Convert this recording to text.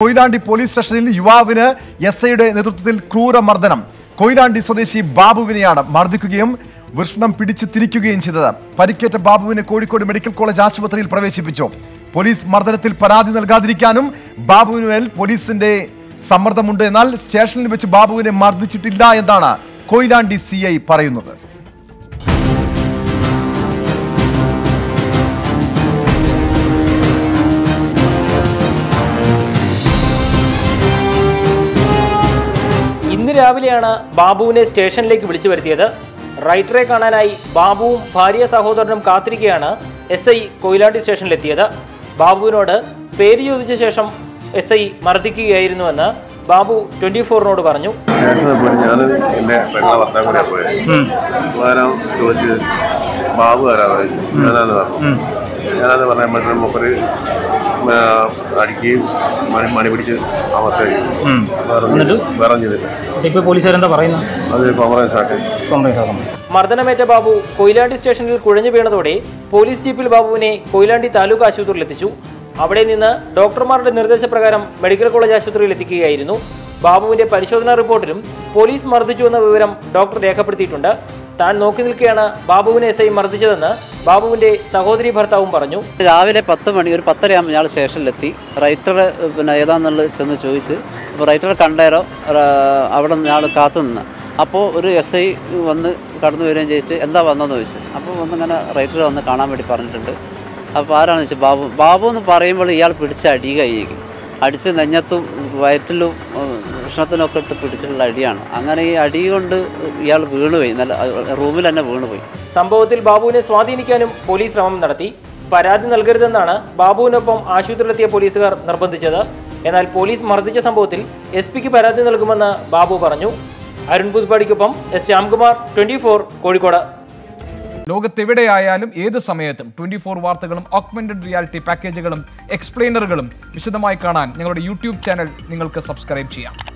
Koyilandy police station Yuvavine, Yesayude Netruthil Krura Mardanam, Koyilandy Swadeshi Babu Viniana, Mardikugim, Vishnam Pidichu Tirikugin Chida, Pariketa Babu in a Kozhikode Medical College Ashupathril Praveshipichu, Police Mardanathil Paradi Nalkadirikkanum, Babuvinuvel, Police in the Sammardham undenal, Station in which Babu in a Mardichitilla Yandana, Koyilandy CI Parayunnathu. Babu station lake Vilchivertha, right track Ananai, Babu, Paria Sahodam Katrikana, SI Koyilandy station Lethiada, Babu Noda, Perio Vijesham, SI Mardiki Airnuana, Babu 24 Road Barnu. Another one I must Mardana Babu, Koyilandy station will Kuranji police people Babu in Koyilandy Taluka Shutur Letichu, Abadina, Doctor Martin Nerdesa Program, Medical College Ashutri Letiki Airino, Babu in a Parishona reported police Mardijuna, Doctor Yakapritunda. Babu in Say Marjana, Babu in Sahodri Partaum Parano, Avile Pataman, Patariam Yal Session Leti, writer Nayadan Sanachuichi, writer Kandara, Avadam Yal Katun, Apo Re Say, one Karnu Range, and the Vananois, Apo Vangana, writer on the Kanama department. Aparan is Babu the Parimali Yal Pritcha Diga Yig, Addison Nanyatu, Vaitulu. Shantanu kept the political idea. Angani Adiund Yal Gunuvi, Rumil and a Gunuvi. Sambotil Babu in a Swadinican police Ram Narati, Paradin Algerdana, Babu Napom Ashutratia police Narpandijada, and Al police Mardija Sambotil, SPK Paradin Algumana, Babu Baranu, Arunput Padikapam, Shamkumar, 24, Kodikoda. ലോകത്തെവിടെ ആയാലും ഏത് സമയത്തും 24 വാർത്തകളും augmented reality പാക്കേജുകളും എക്സ്പ്ലെയിനറുകളും വിശദമായി കാണാൻ ഞങ്ങളുടെ YouTube channel നിങ്ങൾക്ക് സബ്സ്ക്രൈബ് ചെയ്യാം